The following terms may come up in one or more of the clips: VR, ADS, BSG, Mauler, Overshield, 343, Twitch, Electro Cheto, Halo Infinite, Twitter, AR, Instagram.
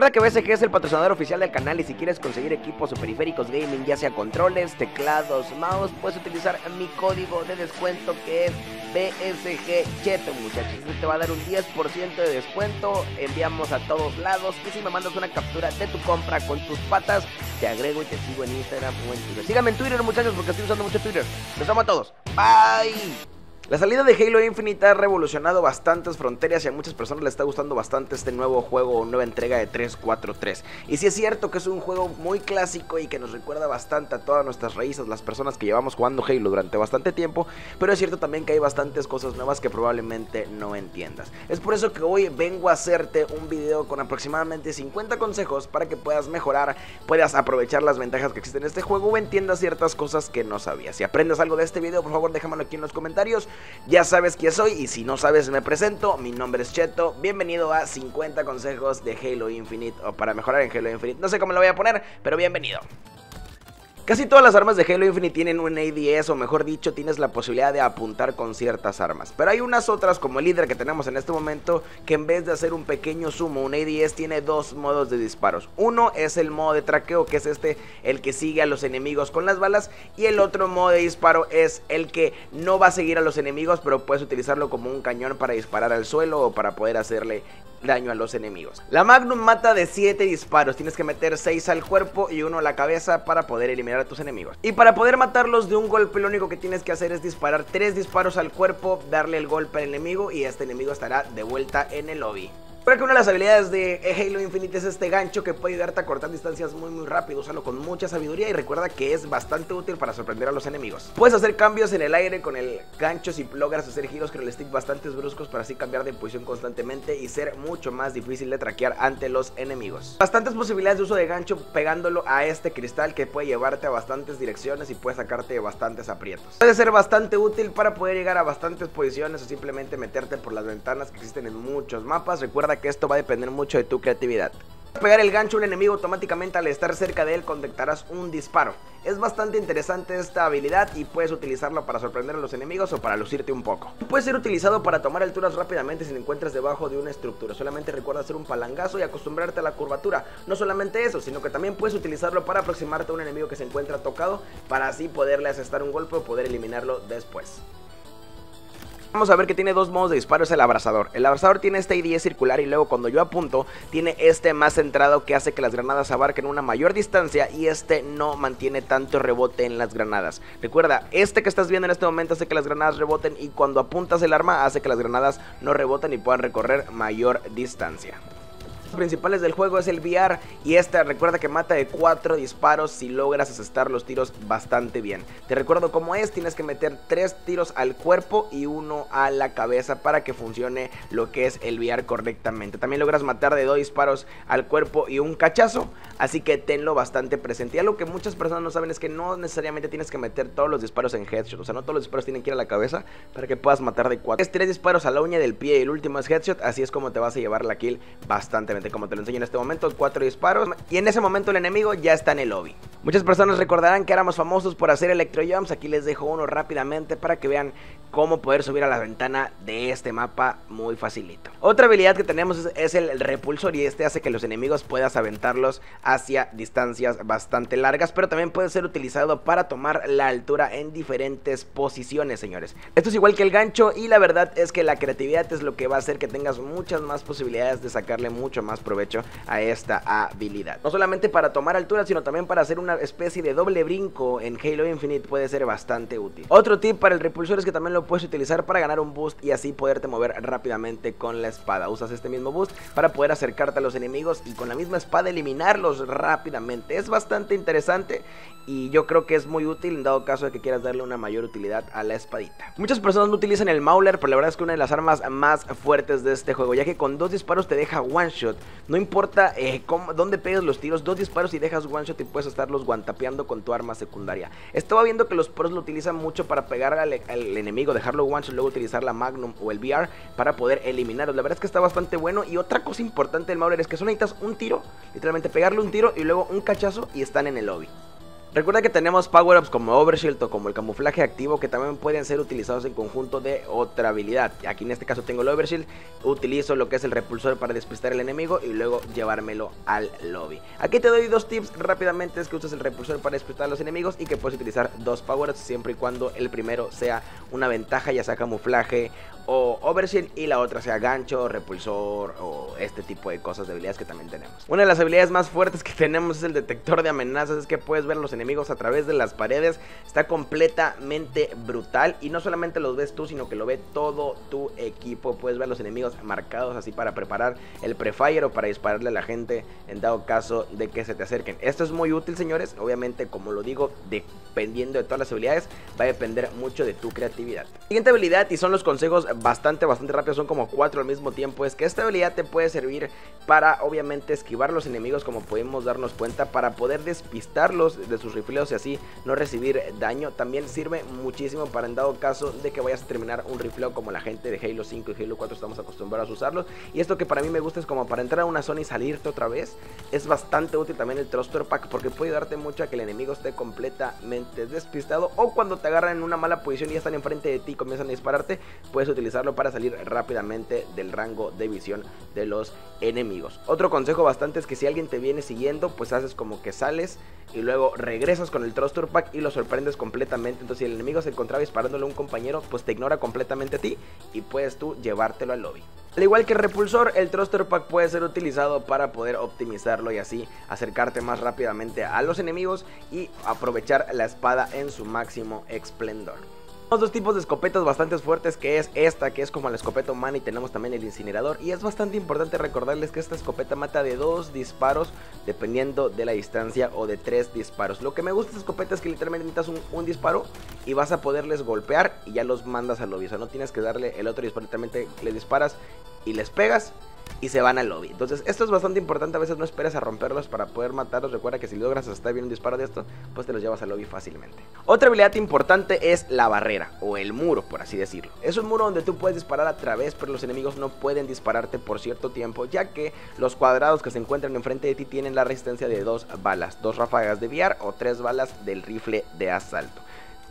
Recuerda que BSG es el patrocinador oficial del canal y si quieres conseguir equipos o periféricos gaming, ya sea controles, teclados, mouse, puedes utilizar mi código de descuento que es BSG Cheto, muchachos. Te va a dar un 10% de descuento, enviamos a todos lados y si me mandas una captura de tu compra con tus patas, te agrego y te sigo en Instagram o en Twitter. Síganme en Twitter, muchachos, porque estoy usando mucho Twitter. Los amo a todos. Bye. La salida de Halo Infinite ha revolucionado bastantes fronteras y a muchas personas les está gustando bastante este nuevo juego o nueva entrega de 343. Y sí es cierto que es un juego muy clásico y que nos recuerda bastante a todas nuestras raíces, las personas que llevamos jugando Halo durante bastante tiempo, pero es cierto también que hay bastantes cosas nuevas que probablemente no entiendas. Es por eso que hoy vengo a hacerte un video con aproximadamente 50 consejos para que puedas mejorar, puedas aprovechar las ventajas que existen en este juego o entiendas ciertas cosas que no sabías. Si aprendes algo de este video, por favor déjamelo aquí en los comentarios. Ya sabes quién soy y si no sabes me presento, mi nombre es Cheto, bienvenido a 50 consejos de Halo Infinite o para mejorar en Halo Infinite, no sé cómo lo voy a poner, pero bienvenido. Casi todas las armas de Halo Infinite tienen un ADS o mejor dicho tienes la posibilidad de apuntar con ciertas armas, pero hay unas otras como el líder que tenemos en este momento que en vez de hacer un pequeño sumo, un ADS tiene dos modos de disparos. Uno es el modo de traqueo que es el que sigue a los enemigos con las balas y el otro modo de disparo es el que no va a seguir a los enemigos pero puedes utilizarlo como un cañón para disparar al suelo o para poder hacerle daño a los enemigos. La Magnum mata de 7 disparos, tienes que meter 6 al cuerpo y 1 a la cabeza para poder eliminar a tus enemigos. Y para poder matarlos de un golpe lo único que tienes que hacer es disparar 3 disparos al cuerpo, darle el golpe al enemigo y este enemigo estará de vuelta en el lobby. Creo que una de las habilidades de Halo Infinite es este gancho que puede ayudarte a cortar distancias muy rápido, úsalo con mucha sabiduría y recuerda que es bastante útil para sorprender a los enemigos. Puedes hacer cambios en el aire con el gancho si logras hacer giros con el stick bastante bruscos para así cambiar de posición constantemente y ser mucho más difícil de traquear ante los enemigos. Bastantes posibilidades de uso de gancho pegándolo a este cristal que puede llevarte a bastantes direcciones y puede sacarte de bastantes aprietos. Puede ser bastante útil para poder llegar a bastantes posiciones o simplemente meterte por las ventanas que existen en muchos mapas, recuerda que esto va a depender mucho de tu creatividad. Para pegar el gancho a un enemigo automáticamente al estar cerca de él conectarás un disparo. Es bastante interesante esta habilidad y puedes utilizarla para sorprender a los enemigos o para lucirte un poco. Puede ser utilizado para tomar alturas rápidamente si te encuentras debajo de una estructura. Solamente recuerda hacer un palangazo y acostumbrarte a la curvatura. No solamente eso, sino que también puedes utilizarlo para aproximarte a un enemigo que se encuentra tocado para así poderle asestar un golpe o poder eliminarlo después. Vamos a ver que tiene dos modos de disparo, es el abrazador. El abrazador tiene este ADS circular y luego cuando yo apunto tiene este más centrado que hace que las granadas abarquen una mayor distancia y este no mantiene tanto rebote en las granadas. Recuerda, este que estás viendo en este momento hace que las granadas reboten y cuando apuntas el arma hace que las granadas no reboten y puedan recorrer mayor distancia. Principales del juego es el VR y esta recuerda que mata de 4 disparos si logras asestar los tiros bastante bien. Te recuerdo cómo es, tienes que meter 3 tiros al cuerpo y 1 a la cabeza para que funcione lo que es el VR correctamente. También logras matar de 2 disparos al cuerpo y un cachazo, así que tenlo bastante presente. Y algo que muchas personas no saben es que no necesariamente tienes que meter todos los disparos en headshot, o sea no todos los disparos tienen que ir a la cabeza para que puedas matar de 4. Es 3 disparos a la uña del pie y el último es headshot, así es como te vas a llevar la kill bastante bien. Como te lo enseño en este momento, 4 disparos y en ese momento el enemigo ya está en el lobby. Muchas personas recordarán que éramos famosos por hacer electro jumps, aquí les dejo uno rápidamente para que vean cómo poder subir a la ventana de este mapa muy facilito. Otra habilidad que tenemos es el repulsor y este hace que los enemigos puedas aventarlos hacia distancias bastante largas, pero también puede ser utilizado para tomar la altura en diferentes posiciones, señores. Esto es igual que el gancho y la verdad es que la creatividad es lo que va a hacer que tengas muchas más posibilidades de sacarle mucho más provecho a esta habilidad. No solamente para tomar altura, sino también para hacer una especie de doble brinco en Halo Infinite puede ser bastante útil. Otro tip para el repulsor es que también lo puedes utilizar para ganar un boost y así poderte mover rápidamente con la espada. Usas este mismo boost para poder acercarte a los enemigos y con la misma espada eliminarlos rápidamente. Es bastante interesante y yo creo que es muy útil en dado caso de que quieras darle una mayor utilidad a la espadita. Muchas personas no utilizan el Mauler, pero la verdad es que una de las armas más fuertes de este juego, ya que con 2 disparos te deja one shot. No importa dónde pegues los tiros, 2 disparos y dejas one shot y puedes estarlos guantapeando con tu arma secundaria. Estaba viendo que los pros lo utilizan mucho para pegar al enemigo, dejarlo one shot, luego utilizar la Magnum o el VR para poder eliminarlos. La verdad es que está bastante bueno y otra cosa importante del Mauler es que solo necesitas un tiro, literalmente pegarle un tiro y luego un cachazo y están en el lobby. Recuerda que tenemos power-ups como Overshield o como el camuflaje activo, que también pueden ser utilizados en conjunto de otra habilidad. Aquí en este caso tengo el Overshield, utilizo lo que es el repulsor para despistar al enemigo y luego llevármelo al lobby. Aquí te doy dos tips rápidamente, es que uses el repulsor para despistar a los enemigos y que puedes utilizar dos power-ups siempre y cuando el primero sea una ventaja, ya sea camuflaje o Overshield, y la otra sea gancho, repulsor o este tipo de cosas, de habilidades que también tenemos. Una de las habilidades más fuertes que tenemos es el detector de amenazas, es que puedes ver los enemigos a través de las paredes, está completamente brutal y no solamente los ves tú, sino que lo ve todo tu equipo. Puedes ver los enemigos marcados así para preparar el prefire o para dispararle a la gente en dado caso de que se te acerquen. Esto es muy útil, señores. Obviamente, como lo digo, dependiendo de todas las habilidades, va a depender mucho de tu creatividad. Siguiente habilidad, y son los consejos bastante rápidos, son como 4 al mismo tiempo, es que esta habilidad te puede servir para obviamente esquivar los enemigos, como podemos darnos cuenta, para poder despistarlos de sus rifleos y así no recibir daño. También sirve muchísimo para en dado caso de que vayas a terminar un rifleo, como la gente de Halo 5 y Halo 4 estamos acostumbrados a usarlos. Y esto que para mí me gusta es como para entrar a una zona y salirte otra vez. Es bastante útil también el Thruster Pack porque puede ayudarte mucho a que el enemigo esté completamente despistado, o cuando te agarran en una mala posición y ya están enfrente de ti y comienzan a dispararte, puedes utilizarlo para salir rápidamente del rango de visión de los enemigos. Otro consejo bastante es que si alguien te viene siguiendo, pues haces como que sales y luego regresas con el Thruster Pack y lo sorprendes completamente. Entonces si el enemigo se encontraba disparándole a un compañero, pues te ignora completamente a ti y puedes tú llevártelo al lobby. Al igual que el repulsor, el Thruster Pack puede ser utilizado para poder optimizarlo y así acercarte más rápidamente a los enemigos y aprovechar la espada en su máximo esplendor. Tenemos dos tipos de escopetas bastante fuertes, que es esta, que es como la escopeta humana, y tenemos también el incinerador. Y es bastante importante recordarles que esta escopeta mata de 2 disparos dependiendo de la distancia, o de 3 disparos. Lo que me gusta de esta escopeta es que literalmente necesitas un disparo y vas a poderles golpear y ya los mandas al lobby. O sea, no tienes que darle el otro disparo, literalmente les disparas y les pegas y se van al lobby. Entonces esto es bastante importante, a veces no esperes a romperlos para poder matarlos. Recuerda que si logras hasta bien un disparo de estos, pues te los llevas al lobby fácilmente. Otra habilidad importante es la barrera, o el muro, por así decirlo. Es un muro donde tú puedes disparar a través, pero los enemigos no pueden dispararte por cierto tiempo, ya que los cuadrados que se encuentran enfrente de ti tienen la resistencia de 2 balas, 2 ráfagas de VR o 3 balas del rifle de asalto.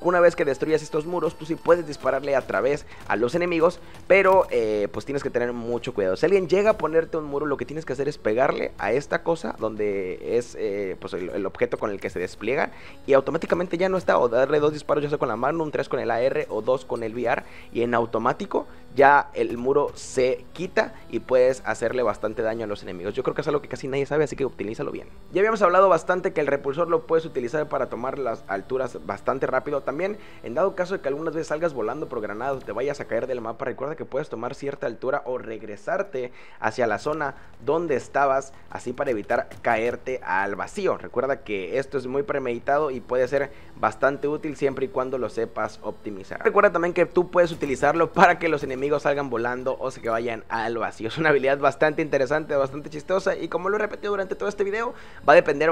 Una vez que destruyas estos muros, tú sí puedes dispararle a través a los enemigos, pero pues tienes que tener mucho cuidado. Si alguien llega a ponerte un muro, lo que tienes que hacer es pegarle a esta cosa donde es pues el objeto con el que se despliega, y automáticamente ya no está, o darle 2 disparos, ya sea con la mano, un 3 con el AR o 2 con el VR, y en automático ya el muro se quita y puedes hacerle bastante daño a los enemigos. Yo creo que es algo que casi nadie sabe, así que utilízalo bien. Ya habíamos hablado bastante que el repulsor lo puedes utilizar para tomar las alturas bastante rápido. También, en dado caso de que algunas veces salgas volando por granadas o te vayas a caer del mapa, recuerda que puedes tomar cierta altura o regresarte hacia la zona donde estabas, así para evitar caerte al vacío. Recuerda que esto es muy premeditado y puede ser bastante útil siempre y cuando lo sepas optimizar. Recuerda también que tú puedes utilizarlo para que los enemigos salgan volando o se que vayan al vacío. Es una habilidad bastante interesante, bastante chistosa, y como lo he repetido durante todo este video, va a depender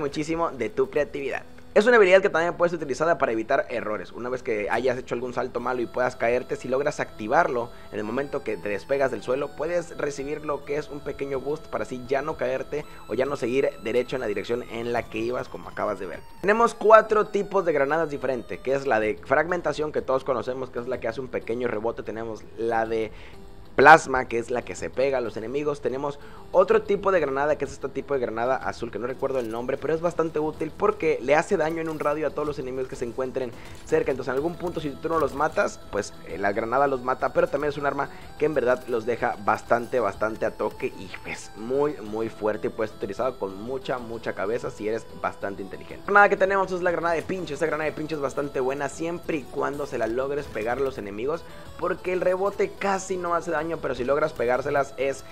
muchísimo de tu creatividad. Es una habilidad que también puedes utilizar para evitar errores. Una vez que hayas hecho algún salto malo y puedas caerte, si logras activarlo en el momento que te despegas del suelo, puedes recibir lo que es un pequeño boost para así ya no caerte o ya no seguir derecho en la dirección en la que ibas, como acabas de ver. Tenemos 4 tipos de granadas diferentes, que es la de fragmentación, que todos conocemos, que es la que hace un pequeño rebote. Tenemos la de plasma, que es la que se pega a los enemigos. Tenemos otro tipo de granada, que es este tipo de granada azul, que no recuerdo el nombre, pero es bastante útil porque le hace daño en un radio a todos los enemigos que se encuentren cerca. Entonces en algún punto, si tú no los matas, pues la granada los mata, pero también es un arma que en verdad los deja bastante a toque, y es muy fuerte y puede ser utilizado con mucha cabeza si eres bastante inteligente. La granada que tenemos es la granada de pincho. Esta granada de pincho es bastante buena siempre y cuando se la logres pegar a los enemigos, porque el rebote casi no hace daño, pero si logras pegárselas es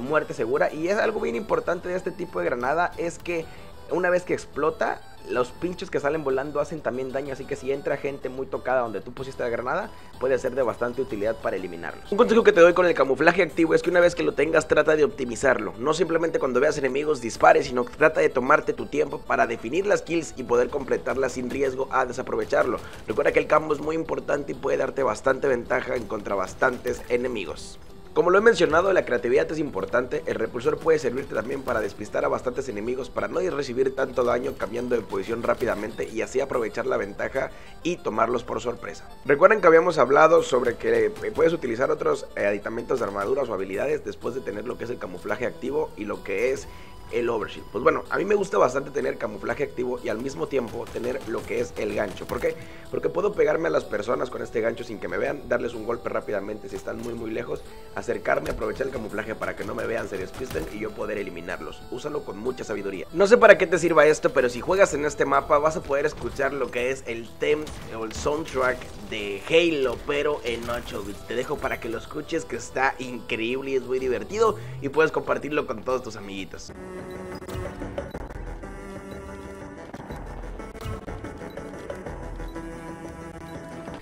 muerte segura. Y es algo bien importante de este tipo de granada, es que una vez que explota, los pinchos que salen volando hacen también daño, así que si entra gente muy tocada donde tú pusiste la granada, puede ser de bastante utilidad para eliminarlos. Un consejo que te doy con el camuflaje activo es que una vez que lo tengas, trata de optimizarlo. No simplemente cuando veas enemigos dispares, sino que trata de tomarte tu tiempo para definir las kills y poder completarlas sin riesgo a desaprovecharlo. Recuerda que el campo es muy importante y puede darte bastante ventaja contra bastantes enemigos. Como lo he mencionado, la creatividad es importante. El repulsor puede servirte también para despistar a bastantes enemigos para no recibir tanto daño cambiando de posición rápidamente y así aprovechar la ventaja y tomarlos por sorpresa. Recuerden que habíamos hablado sobre que puedes utilizar otros aditamentos de armaduras o habilidades después de tener lo que es el camuflaje activo y lo que es el overshield. Pues bueno, a mí me gusta bastante tener camuflaje activo y al mismo tiempo tener lo que es el gancho. ¿Por qué? Porque puedo pegarme a las personas con este gancho sin que me vean, darles un golpe rápidamente si están muy lejos, acercarme, aprovechar el camuflaje para que no me vean, se despisten y yo poder eliminarlos. Úsalo con mucha sabiduría. No sé para qué te sirva esto, pero si juegas en este mapa vas a poder escuchar lo que es el tema o el soundtrack de Halo, pero en 8 bits. Te dejo para que lo escuches, que está increíble y es muy divertido y puedes compartirlo con todos tus amiguitos.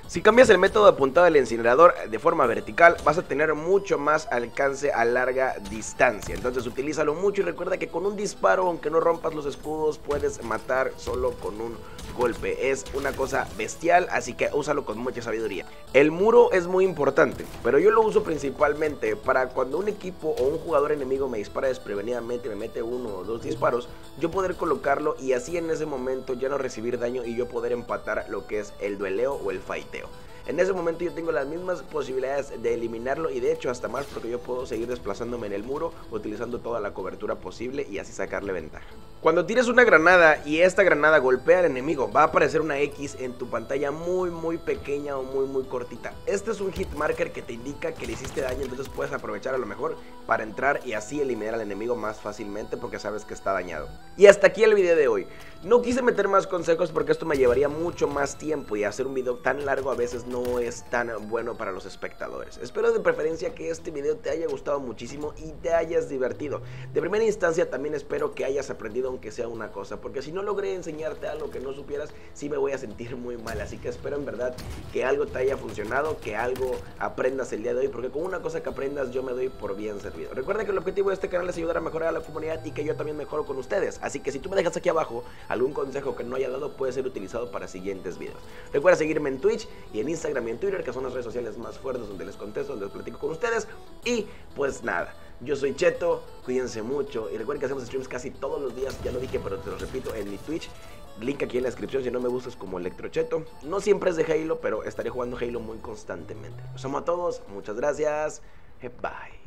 Si cambias el método de apuntado del incinerador de forma vertical, vas a tener mucho más alcance a larga distancia. Entonces utilízalo mucho y recuerda que con un disparo, aunque no rompas los escudos, puedes matar solo con un golpe. Es una cosa bestial, así que úsalo con mucha sabiduría. El muro es muy importante, pero yo lo uso principalmente para cuando un equipo o un jugador enemigo me dispara desprevenidamente, me mete uno o dos disparos, yo poder colocarlo y así en ese momento ya no recibir daño y yo poder empatar lo que es el dueleo o el fight. En ese momento yo tengo las mismas posibilidades de eliminarlo y de hecho hasta más, porque yo puedo seguir desplazándome en el muro utilizando toda la cobertura posible y así sacarle ventaja. Cuando tires una granada y esta granada golpea al enemigo, va a aparecer una X en tu pantalla muy pequeña o muy cortita. Este es un hit marker que te indica que le hiciste daño, entonces puedes aprovechar a lo mejor para entrar y así eliminar al enemigo más fácilmente porque sabes que está dañado. Y hasta aquí el video de hoy. No quise meter más consejos porque esto me llevaría mucho más tiempo y hacer un video tan largo a veces no es tan bueno para los espectadores. Espero de preferencia que este video te haya gustado muchísimo y te hayas divertido. De primera instancia también espero que hayas aprendido aunque sea una cosa, porque si no logré enseñarte algo que no supieras, sí me voy a sentir muy mal. Así que espero en verdad que algo te haya funcionado, que algo aprendas el día de hoy, porque con una cosa que aprendas yo me doy por bien servido. Recuerda que el objetivo de este canal es ayudar a mejorar a la comunidad y que yo también mejoro con ustedes. Así que si tú me dejas aquí abajo algún consejo que no haya dado, puede ser utilizado para siguientes videos. Recuerda seguirme en Twitch y en Instagram y en Twitter, que son las redes sociales más fuertes donde les contesto, donde les platico con ustedes. Y pues nada, yo soy Cheto, cuídense mucho y recuerden que hacemos streams casi todos los días, ya lo dije pero te lo repito, en mi Twitch, link aquí en la descripción si no me buscas como Electro Cheto. No siempre es de Halo, pero estaré jugando Halo muy constantemente. Los amo a todos, muchas gracias, bye.